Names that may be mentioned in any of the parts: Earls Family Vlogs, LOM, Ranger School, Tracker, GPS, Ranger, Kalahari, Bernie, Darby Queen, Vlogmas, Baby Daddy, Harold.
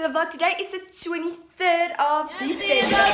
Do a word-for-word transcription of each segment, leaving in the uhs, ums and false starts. to the vlog. Today is the twenty-third of December.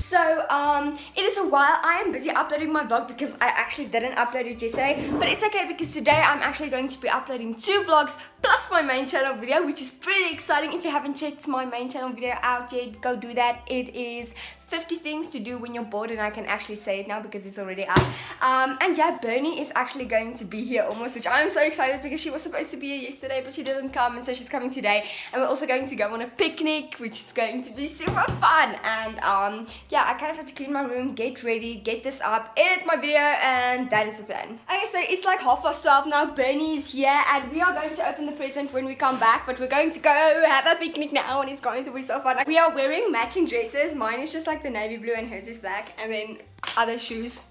So um, it is a while. I am busy uploading my vlog because I actually didn't upload it yesterday. But it's okay because today I'm actually going to be uploading two vlogs plus my main channel video, which is pretty exciting. If you haven't checked my main channel video out yet, go do that. It is fifty things to do when you're bored, and I can actually say it now because it's already out. Um, and yeah, Bernie is actually going to be here almost, which I'm so excited because she was supposed to be here yesterday, but she didn't come, and so she's coming today. And we're also going to go on a picnic, which is going to be super fun. And um, yeah, I kind of have to clean my room, get ready, get this up, edit my video, and that is the plan. Okay, so it's like half past twelve now. Bernie is here, and we are going to open the present when we come back, but we're going to go have a picnic now, and it's going to be so fun. We are wearing matching dresses. Mine is just like the navy blue and hers is black, and then other shoes,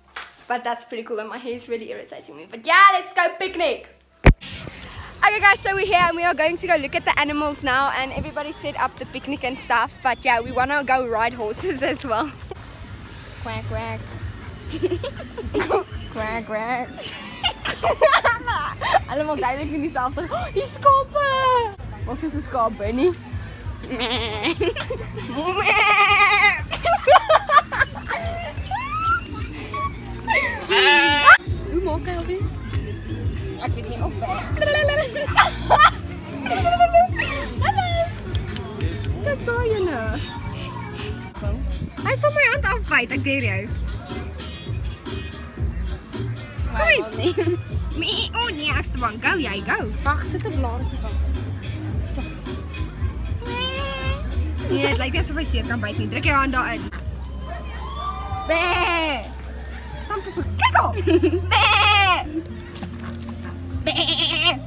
but that's pretty cool, and my hair is really irritating me. But yeah, let's go picnic. Okay guys, so we're here and we are going to go look at the animals now, and everybody set up the picnic and stuff, but yeah, we want to go ride horses as well. Quack quack. Quack quack. Allemaal duidelijk in diezelfde. Die schapen. Wat is een schaap, Bernie? Hoe mooi kan je? Ik weet niet op. Kijk daar je nou. Hij zal mijn hand afbijten, ik deed jou. Goed. Oh nee, ik sta bang. Go jij, go. Wacht, zit er blaren te wachten. Zo. Nee, het lijkt alsof hij zeer kan bijten. Druk je hand daarin. Bee! Stamp op. Kijk op! Bee! Bee!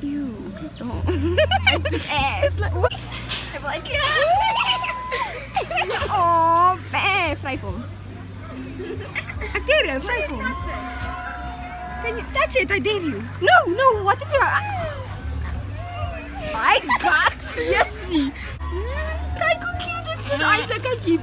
Eeuw, kijk dan. Het is ass. Hij wil echt klaar. Oh, bee! Vrijvol. I dare you, vrijvol. Can you touch it? I dare you. No, no, what if you're... My god, Jessie! Kijk hoe cute is dit eigenlijk, kijk hier.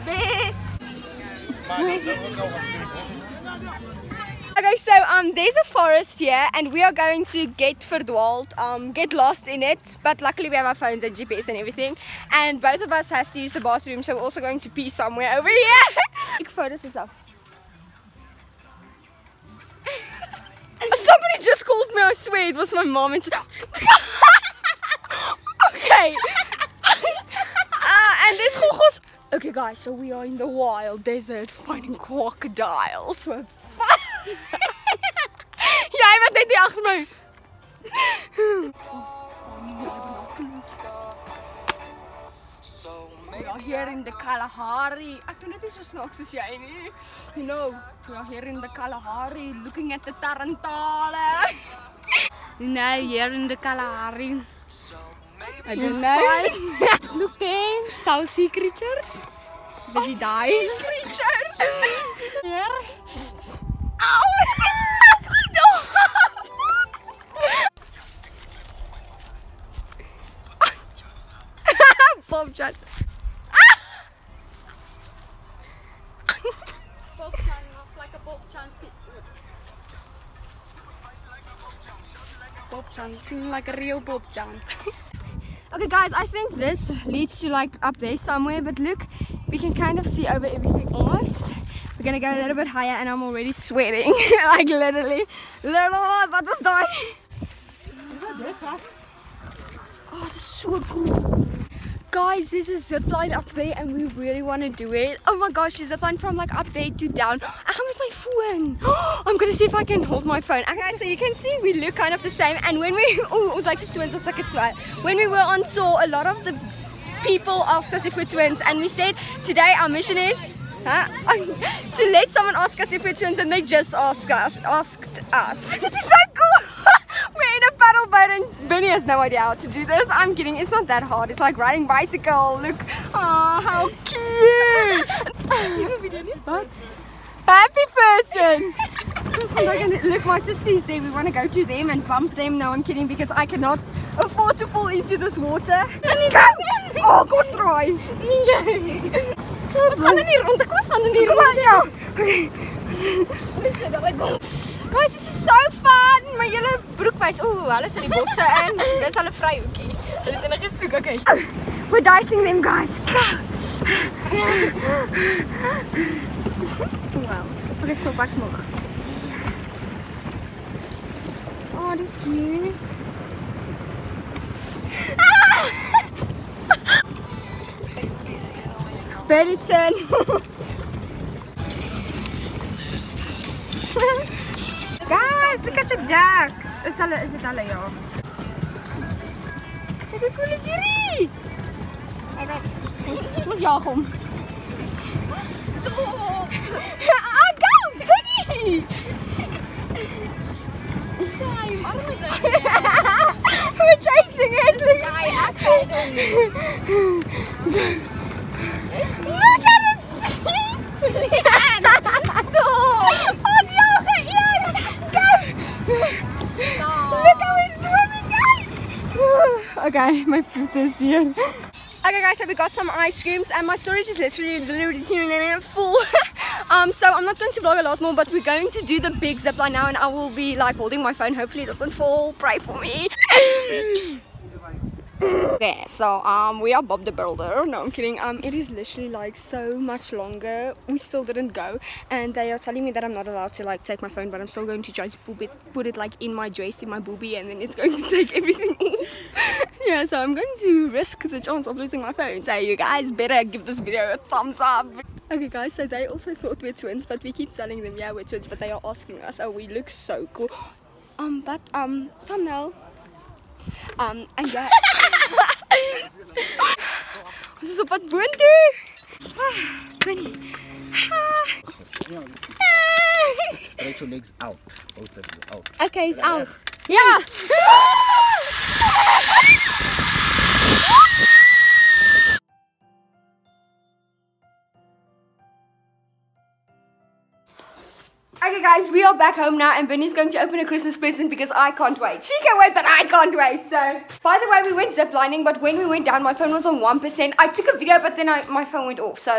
Okay, so um, there's a forest here and we are going to get verdwaald, um, get lost in it. But luckily we have our phones and G P S and everything. And both of us has to use the bathroom, so we're also going to pee somewhere over here. Take photos and stuff. Somebody just called me, I swear it was my mom. It's... Okay. uh, and there's gogos. Okay guys, so we are in the wild desert finding crocodiles. We're fun. Jij bent net die achter mij. We are here in the Kalahari. Ek doen dit nie so snaaks soos jy nie. You know, we are here in the Kalahari looking at the tarantale. No, here in the Kalahari. I don't know. Look there, some sea creatures. Did he die? Sea creatures! Here. Ow! It's my dog! Bob shot. Bob shot, like a Bob shot. Bob shot, like a real Bob shot. Okay guys, I think this leads to like up there somewhere, but look, we can kind of see over everything almost. We're gonna go a little bit higher and I'm already sweating. Like literally, literally, what was that? Oh, this is so cool. Guys, there's a zip line up there and we really want to do it. Oh my gosh, there's a zip line from like up there to down. I have my phone. I'm going to see if I can hold my phone. Okay, so you can see we look kind of the same. And when we, oh, it was like just twins, that's like a sweat. When we were on tour, a lot of the people asked us if we're twins. And we said, today our mission is huh, to let someone ask us if we're twins. And they just asked us. Asked us. This is so cool. We're in a paddle boat and Bernie has no idea how to do this. I'm kidding, it's not that hard. It's like riding bicycle. Look, oh, how cute. What? Happy person. Look, my sister's there. We want to go to them and bump them. No, I'm kidding because I cannot afford to fall into this water. Oh, go try. What's happening here? What's happening here? What's happening here? Guys, dit is so fun. Maar julle broekwys. Ooh, hulle sit die bosse in. Dis hulle vryhoekie. Hulle het hulle gesoek. Okay. So. Oh, we're dicing them, guys. Wow. Wat is so baks moeg. Oh, dis cute. Bernie said. Guys, look at the ducks. Is alle is dit alle ja. Kyk hoe cool is hierdie. Hey, dit moet jag hom. Stop. Ah, go, Bernie. Sy arme ding. We're chasing it. Ja, ek het hom. Look at it! So, what's your head? Guys! Look how he's swimming, guys! Okay, my foot is here. Okay, guys, so we got some ice creams, and my storage is literally, literally full. Um, so I'm not going to vlog a lot more, but we're going to do the big zip line now, and I will be like holding my phone. Hopefully, it doesn't fall. Pray for me. Okay, so um we are Bob the Builder. No, I'm kidding. Um it is literally like so much longer. We still didn't go, and they are telling me that I'm not allowed to like take my phone, but I'm still going to try to put it put it like in my dress, in my boobie, and then it's going to take everything off. Yeah, so I'm going to risk the chance of losing my phone, so you guys better give this video a thumbs up. Okay guys, so they also thought we're twins, but we keep telling them yeah, we're twins, but they are asking us, oh, we look so cool. Um but um thumbnail. Um and yeah. Ons is op pad boontoe. Bernie. Rachel legs out. Both of you out. Okay, he's out. Yeah. Okay guys, we are back home now, and Bernie's going to open a Christmas present because I can't wait. She can wait, but I can't wait. So, by the way, we went ziplining, but when we went down, my phone was on one percent. I took a video, but then I, my phone went off, so...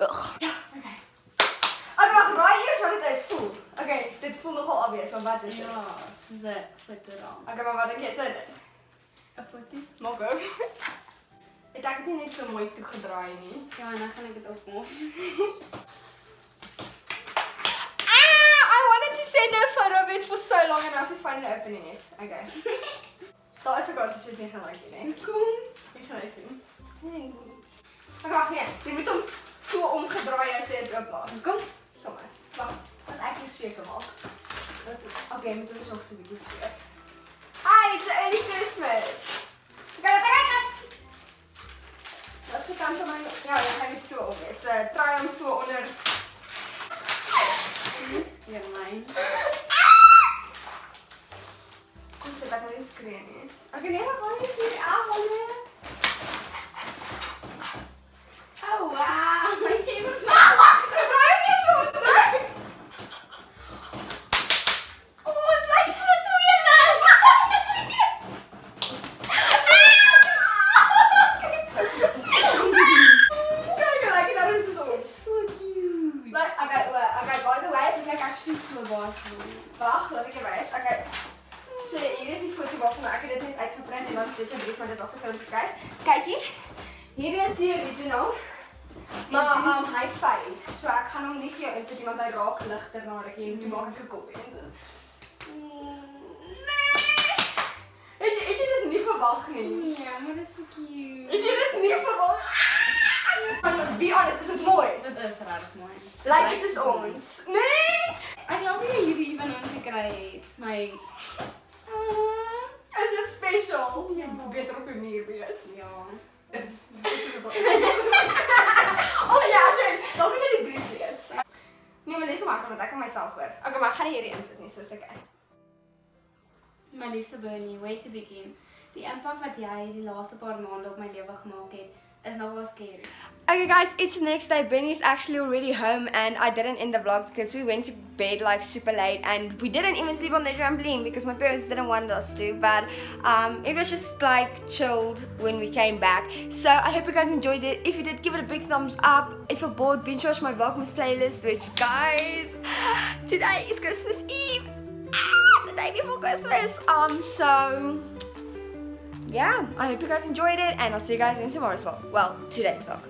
Ugh. Okay. Okay, maar raai eers wat dit is, voel. Okay, dit voel nogal obvious, maar wat is dit? Ja, soos een foto dan. Okay, maar wat ek is dit? Een foto? Maak ook. Ek het nie net so mooi toegedraai nie. Ja, en dan gaan ek dit opmos. For so long, and I was just finally opening it. Okay. That is the guy that should be like you. Cool. We can listen. Okay, yeah. You need to so omgedraai as jy dit oplaai. Kom. Sommer. Wag. Want ek moet seker maak. Okay, moet ons ook so 'n bietjie seker. Hi, it's early Christmas. Okay, okay. Wat se kant maar ja, jy gaan dit so op. Dit's try om so onder. Dis hier myn. Ze dat niet schreeuwen. Oké, nee, dat kan niet hier aanvallen. Oh wow, ik heb het maar. Wacht, ik draai weer zo terug. Oh, het lijkt ze zo tweeën. Kijk, like dat is zo. So cute. Like, okay, okay, by the way, ik like actually so boss. Wacht, laat ik erbij. Okay. So, hier is die foto waarvan ek dit net uitgeprint en dan sit jy brief maar dit was ek wil beskryf. Kyk hier. Hier is die original. Maar um, hy fade. So ek gaan hom nie vir jou insit nie want hy raak ligter na rukkie en toe maak ek 'n kopie insit. Nee. Ek ek het dit nie verwag nie. Nee, maar dis so cute. Ek het dit nie verwag. Be honest, is dit mooi? Dit is regtig mooi. Like dit is ons. Nee. Ek glo nie hierdie iemand ingekry het my. Is dit special? Ja. Beter op je muur wees. Ja. Oh ja, sorry. Welke is die brief lees? Nee, maar lees maar, want ek kan myself hoor. Okay, maar ek gaan nie hierdie insit nie, soos ek. My liefste Bernie, way to begin. Die impak wat jy die laaste paar maande op my lewe gemaak het, is nogal scary. Okay guys, it's the next day. Bernie's actually already home, and I didn't end the vlog because we went to bed like super late, and we didn't even sleep on the trampoline because my parents didn't want us to, but um, it was just like chilled when we came back. So I hope you guys enjoyed it. If you did, give it a big thumbs up. If you're bored, binge watch my Vlogmas playlist, which guys, today is Christmas Eve. day before Christmas. Um, so yeah, I hope you guys enjoyed it, and I'll see you guys in tomorrow's vlog. Well, today's vlog.